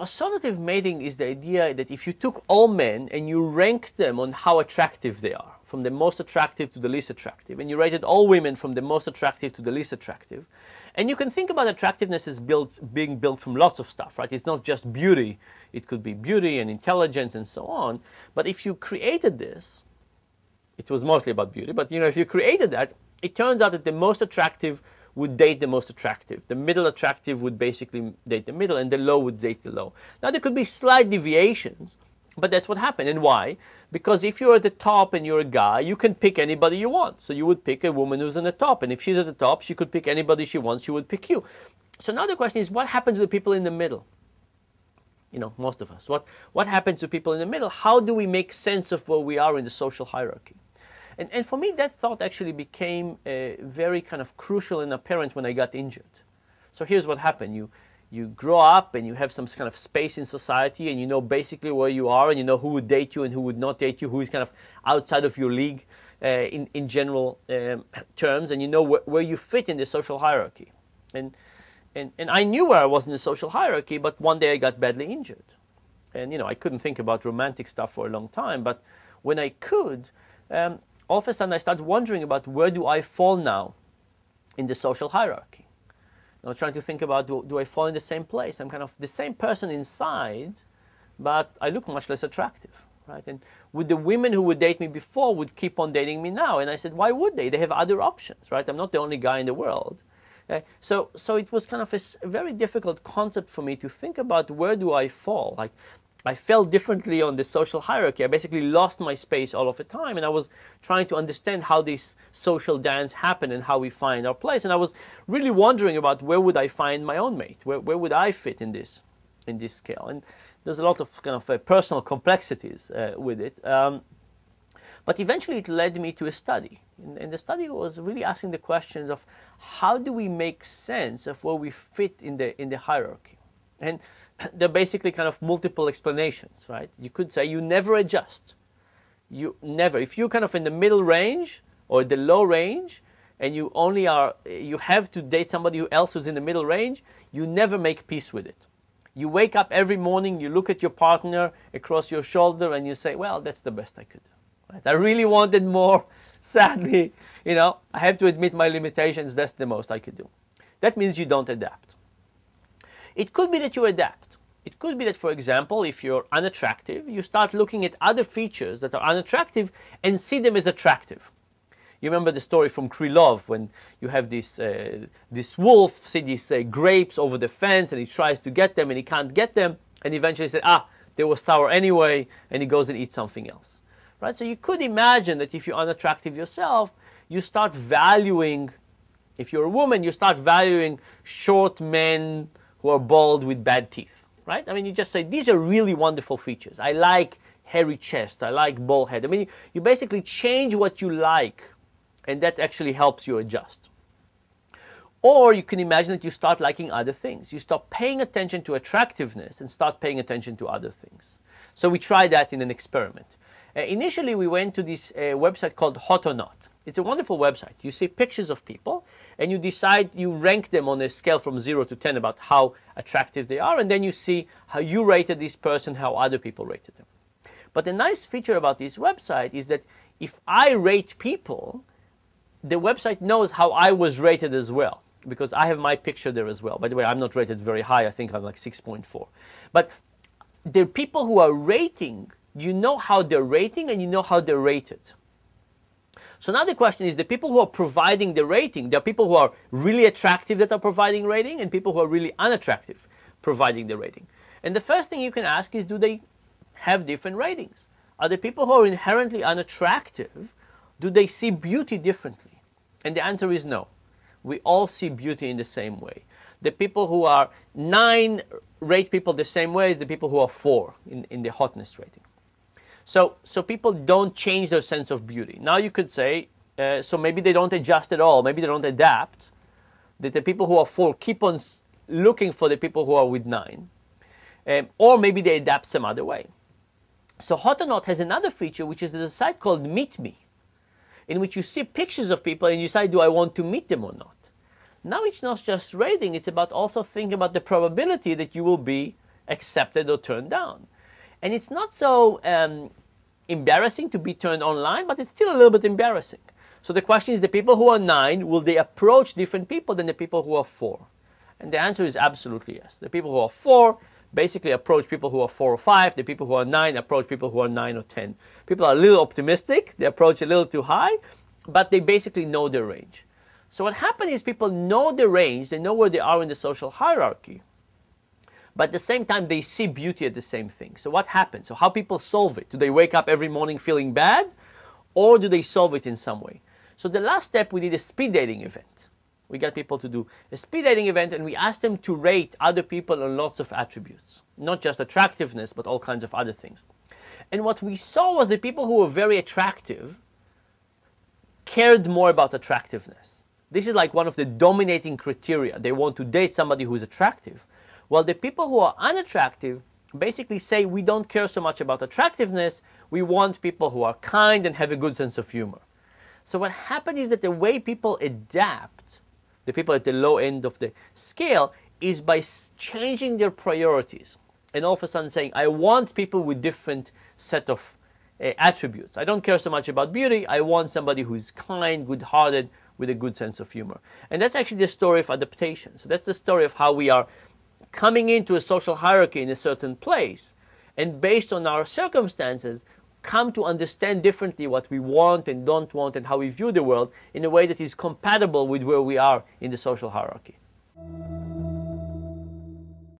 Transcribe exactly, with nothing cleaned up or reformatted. Assortative mating is the idea that if you took all men and you ranked them on how attractive they are, from the most attractive to the least attractive, and you rated all women from the most attractive to the least attractive, and you can think about attractiveness as built, being built from lots of stuff, right? It's not just beauty. It could be beauty and intelligence and so on. But if you created this, it was mostly about beauty, but you know, if you created that, it turns out that the most attractive would date the most attractive. The middle attractive would basically date the middle, and the low would date the low. Now, there could be slight deviations, but that's what happened. And why? Because if you're at the top and you're a guy, you can pick anybody you want. So you would pick a woman who's on the top, and if she's at the top, she could pick anybody she wants, she would pick you. So now the question is, what happens to the people in the middle? You know, most of us. What, what happens to people in the middle? How do we make sense of where we are in the social hierarchy? And, and for me, that thought actually became uh, very kind of crucial and apparent when I got injured. So here's what happened. You, you grow up and you have some kind of space in society and you know basically where you are and you know who would date you and who would not date you, who is kind of outside of your league uh, in, in general um, terms, and you know wh where you fit in the social hierarchy. And, and, and I knew where I was in the social hierarchy, but one day I got badly injured. And, you know, I couldn't think about romantic stuff for a long time, but when I could, um, all of a sudden I started wondering about where do I fall now in the social hierarchy. I'm trying to think about, do, do I fall in the same place? I'm kind of the same person inside, but I look much less attractive, right? And would the women who would date me before would keep on dating me now? And I said, why would they? They have other options, right? I'm not the only guy in the world. Uh, so, so it was kind of a, a very difficult concept for me to think about, where do I fall? Like, I fell differently on the social hierarchy. I basically lost my space all of the time, and I was trying to understand how this social dance happened and how we find our place. And I was really wondering about where would I find my own mate? Where, where would I fit in this, in this scale? And there's a lot of kind of uh, personal complexities uh, with it. Um, but eventually it led me to a study. And, and the study was really asking the questions of how do we make sense of where we fit in the, in the hierarchy? And there are basically kind of multiple explanations, right? You could say you never adjust. You never. If you're kind of in the middle range or the low range, and you only are, you have to date somebody else who's in the middle range, you never make peace with it. You wake up every morning, you look at your partner across your shoulder, and you say, well, that's the best I could do. Right? I really wanted more. Sadly, you know, I have to admit my limitations. That's the most I could do. That means you don't adapt. It could be that you adapt. It could be that, for example, if you're unattractive, you start looking at other features that are unattractive and see them as attractive. You remember the story from Krylov when you have this, uh, this wolf see these uh, grapes over the fence and he tries to get them and he can't get them, and eventually said, ah, they were sour anyway, and he goes and eats something else. Right? So you could imagine that if you're unattractive yourself, you start valuing, if you're a woman, you start valuing short men who are bald with bad teeth, right? I mean, you just say, these are really wonderful features. I like hairy chest. I like bald head. I mean, you basically change what you like, and that actually helps you adjust. Or you can imagine that you start liking other things. You stop paying attention to attractiveness and start paying attention to other things. So we tried that in an experiment. Uh, initially, we went to this uh, website called Hot or Not. It's a wonderful website. You see pictures of people, and you decide, you rank them on a scale from zero to ten about how attractive they are, and then you see how you rated this person, how other people rated them. But the nice feature about this website is that if I rate people, the website knows how I was rated as well, because I have my picture there as well. By the way, I'm not rated very high. I think I'm like six point four. But the people who are rating, you know how they're rating and you know how they're rated. So now the question is, the people who are providing the rating, there are people who are really attractive that are providing rating, and people who are really unattractive providing the rating. And the first thing you can ask is, do they have different ratings? Are the people who are inherently unattractive, do they see beauty differently? And the answer is no. We all see beauty in the same way. The people who are nine rate people the same way as the people who are four in, in the hotness rating. So, so people don't change their sense of beauty. Now you could say, uh, so maybe they don't adjust at all. Maybe they don't adapt. That the people who are four keep on looking for the people who are with nine. Um, or maybe they adapt some other way. So Hot or Not has another feature, which is there's a site called Meet Me, in which you see pictures of people and you decide, do I want to meet them or not? Now it's not just rating. It's about also thinking about the probability that you will be accepted or turned down. And it's not so um, embarrassing to be turned online, but it's still a little bit embarrassing. So the question is, the people who are nine, will they approach different people than the people who are four? And the answer is absolutely yes. The people who are four basically approach people who are four or five. The people who are nine approach people who are nine or ten. People are a little optimistic. They approach a little too high, but they basically know their range. So what happened is people know their range. They know where they are in the social hierarchy. But at the same time, they see beauty at the same thing. So what happens? So how people solve it? Do they wake up every morning feeling bad? Or do they solve it in some way? So the last step, we did a speed dating event. We got people to do a speed dating event, and we asked them to rate other people on lots of attributes, not just attractiveness, but all kinds of other things. And what we saw was the people who were very attractive cared more about attractiveness. This is like one of the dominating criteria. They want to date somebody who is attractive. While the people who are unattractive basically say, we don't care so much about attractiveness. We want people who are kind and have a good sense of humor. So what happened is that the way people adapt, the people at the low end of the scale, is by changing their priorities. And all of a sudden saying, I want people with different set of uh, attributes. I don't care so much about beauty. I want somebody who's kind, good-hearted, with a good sense of humor. And that's actually the story of adaptation. So that's the story of how we are coming into a social hierarchy in a certain place, and based on our circumstances, come to understand differently what we want and don't want and how we view the world in a way that is compatible with where we are in the social hierarchy.